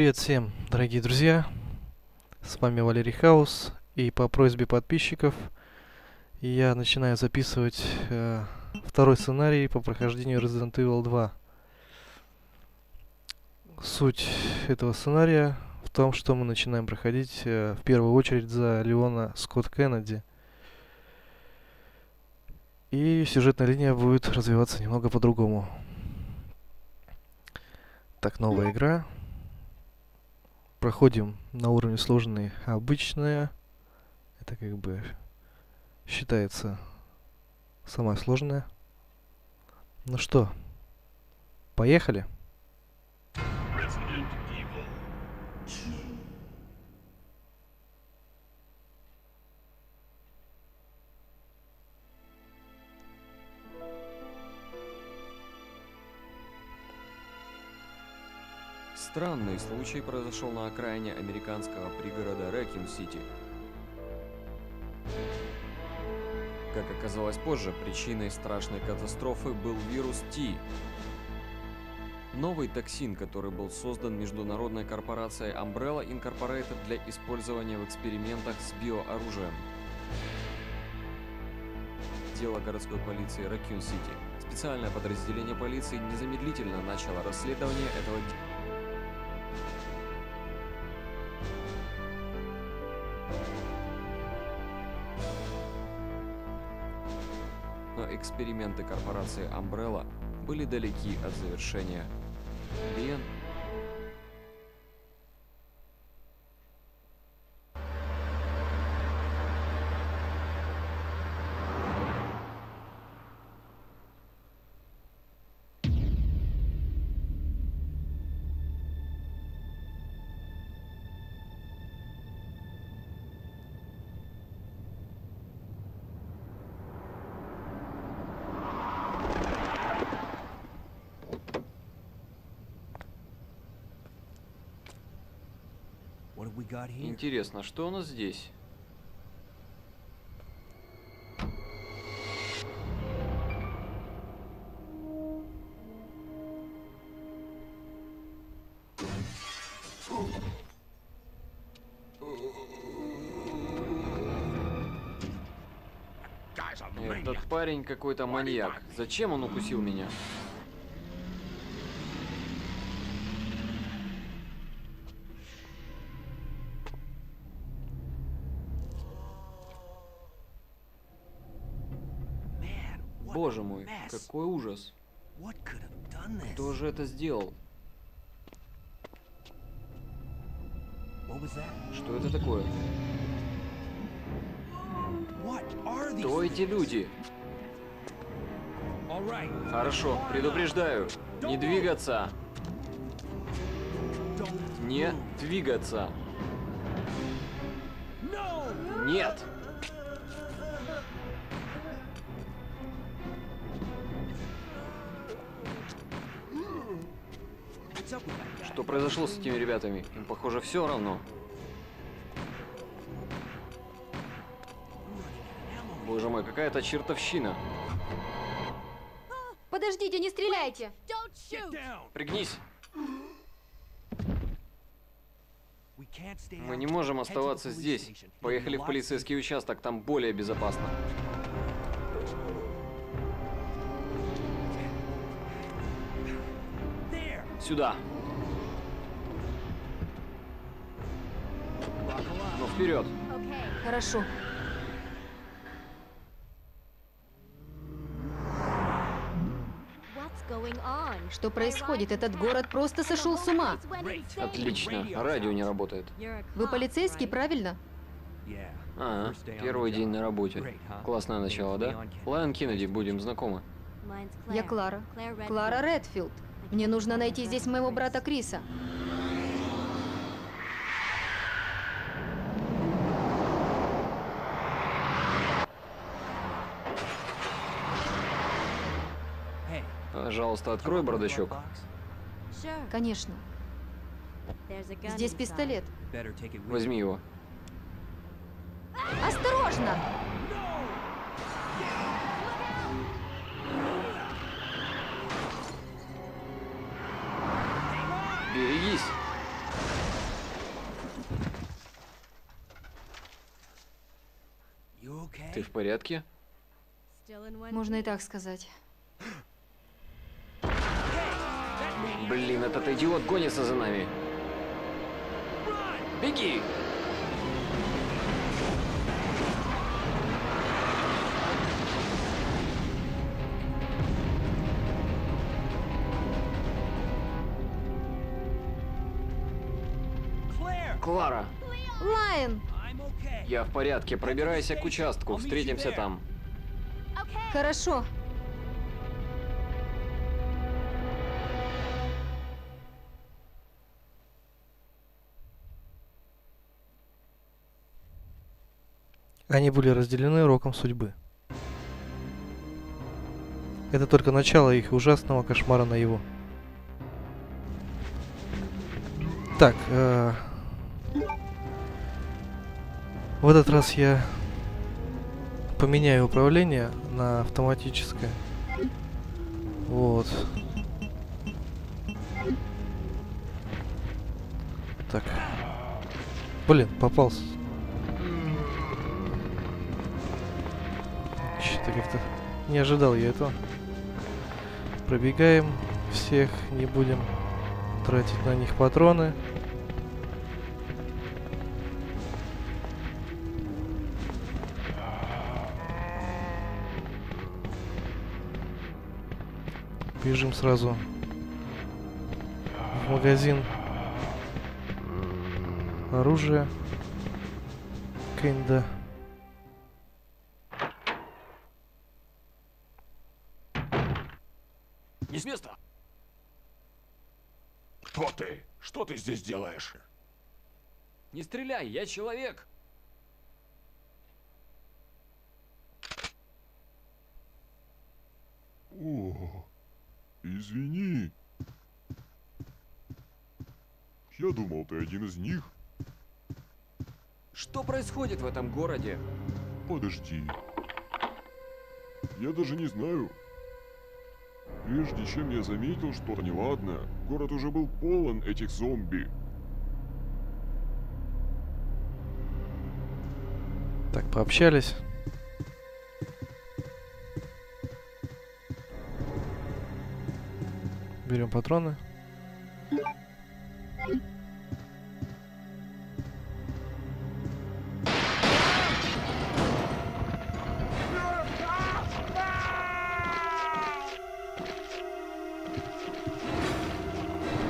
Привет всем, дорогие друзья, с вами Валерий Хаус, и по просьбе подписчиков я начинаю записывать второй сценарий по прохождению Resident Evil 2. Суть этого сценария в том, что мы начинаем проходить в первую очередь за Леона Скотта Кеннеди. И сюжетная линия будет развиваться немного по-другому. Так, новая игра. Проходим на уровне сложные обычная. Это как бы считается самая сложная. Ну что, поехали? Resident Evil 2. Странный случай произошел на окраине американского пригорода Раккун-Сити. Как оказалось позже, причиной страшной катастрофы был вирус T. Новый токсин, который был создан международной корпорацией Umbrella Incorporated для использования в экспериментах с биооружием. Дело городской полиции Раккун-Сити. Специальное подразделение полиции незамедлительно начало расследование этого дела. Эксперименты корпорации Umbrella были далеки от завершения. Интересно, что у нас здесь? Этот парень какой-то маньяк. Зачем он укусил меня? Боже мой, какой ужас! Кто же это сделал? Что это такое? Кто эти люди? Хорошо, предупреждаю, не двигаться! Не двигаться! Нет! Что произошло с этими ребятами? Им, похоже, все равно. Боже мой, какая-то чертовщина. Подождите, не стреляйте! Пригнись! Мы не можем оставаться здесь. Поехали в полицейский участок, там более безопасно. Сюда. Ну, вперед. Хорошо. Что происходит? Этот город просто сошел с ума. Отлично. Радио не работает. Вы полицейский, правильно? Ага. Первый день на работе. Классное начало, да? Леон Кеннеди, будем знакомы. Я Клара. Клара Редфилд. Мне нужно найти здесь моего брата Криса. Пожалуйста, открой бардачок. Конечно. Здесь пистолет. Возьми его. Осторожно! Берегись! Ты в порядке? Можно и так сказать. Блин, этот идиот гонится за нами. Беги! Клара! Лайон! Я в порядке. Пробирайся к участку. Встретимся там. Хорошо. Они были разделены роком судьбы. Это только начало их ужасного кошмара на его. Так, в этот раз я поменяю управление на автоматическое. Вот. Так. Блин, попался. Что-то как-то не ожидал я этого. Пробегаем всех, не будем тратить на них патроны. Бежим сразу в магазин оружия Кенда. Не с места. Кто ты? Что ты здесь делаешь? Не стреляй, я человек. О, извини. Я думал, ты один из них. Что происходит в этом городе? Подожди. Я даже не знаю. Прежде чем я заметил что-то неладное, город уже был полон этих зомби. Так, пообщались. Берем патроны.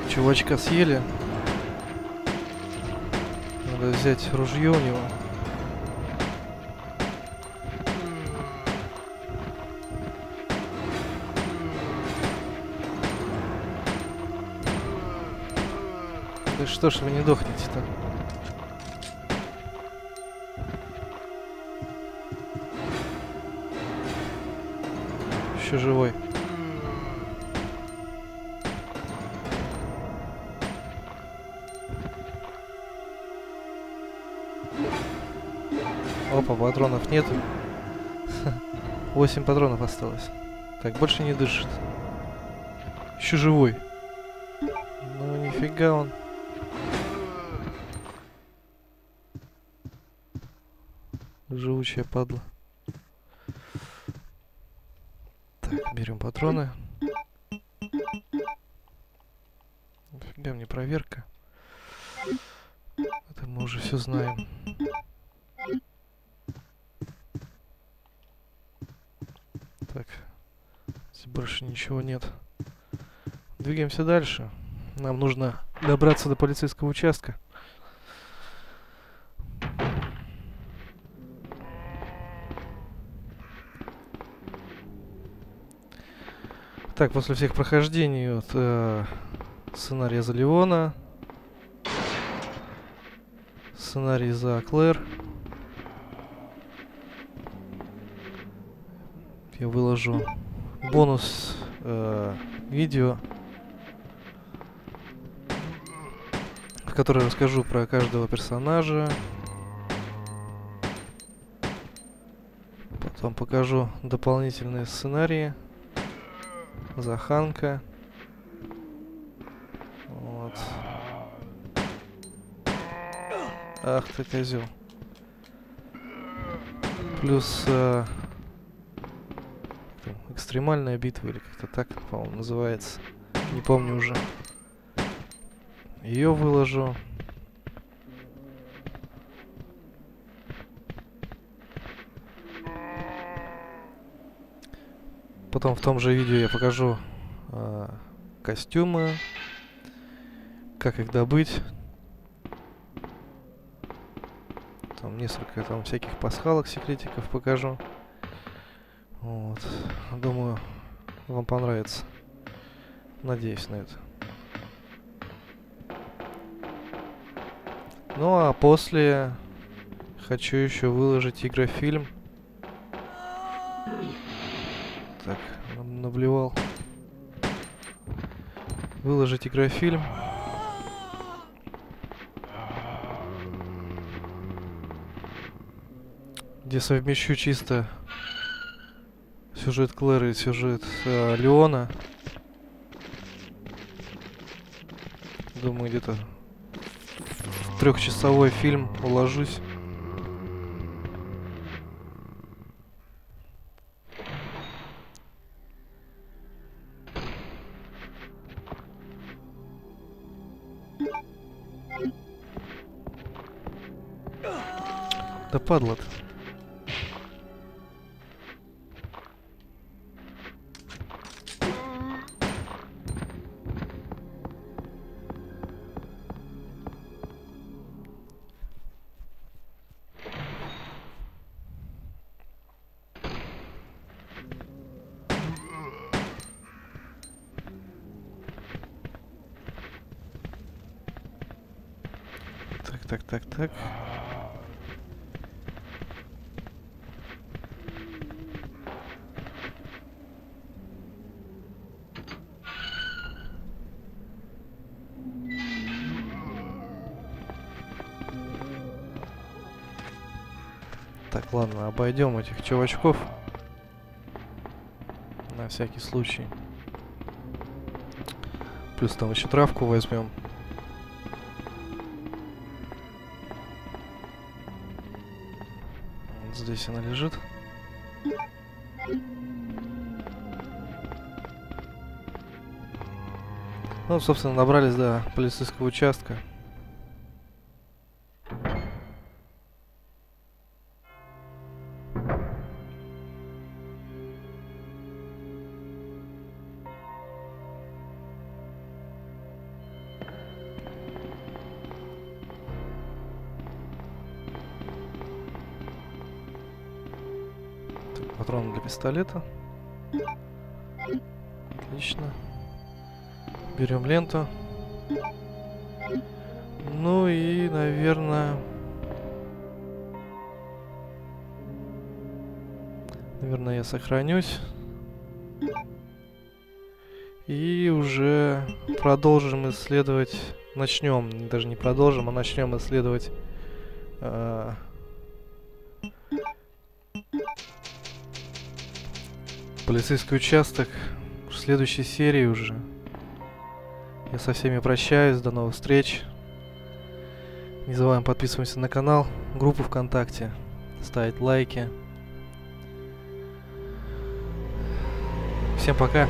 Чувачка съели. Надо взять ружье у него. Да что ж вы не дохнете-то? Еще живой. Опа, патронов нету. 8 патронов осталось. Так, больше не дышит. Еще живой. Ну нифига он. Живучая падла. Так, берем патроны. Нифига мне проверка. Это мы уже все знаем. Так, больше ничего нет. Двигаемся дальше. Нам нужно добраться до полицейского участка. Так, после всех прохождений от сценария за Леона, сценарий за Клэр, я выложу бонус видео, в котором расскажу про каждого персонажа. Потом покажу дополнительные сценарии за Ханка. Вот. Ах ты козел. Плюс экстремальная битва или как-то так, по-моему, называется. Не помню уже. Ее выложу. Потом в том же видео я покажу костюмы, как их добыть. Там несколько там всяких пасхалок, секретиков покажу. Вот. Думаю, вам понравится. Надеюсь на это. Ну а после хочу еще выложить игрофильм. Так, наблевал. Выложить игрофильм. Где совмещу чисто сюжет Клэры и сюжет Леона. Думаю, где-то в трехчасовой фильм уложусь. Да падла-то. Так. Так, ладно, обойдем этих чувачков. На всякий случай. Плюс там еще травку возьмем. Здесь она лежит. Ну, собственно, добрались до полицейского участка. Патроны для пистолета. Отлично. Берем ленту. Ну и, наверное... Наверное, я сохранюсь. И уже продолжим исследовать... Начнем, даже не продолжим, а начнем исследовать... полицейский участок в следующей серии уже. Я со всеми прощаюсь, до новых встреч. Не забываем подписываться на канал, группу ВКонтакте, ставить лайки. Всем пока.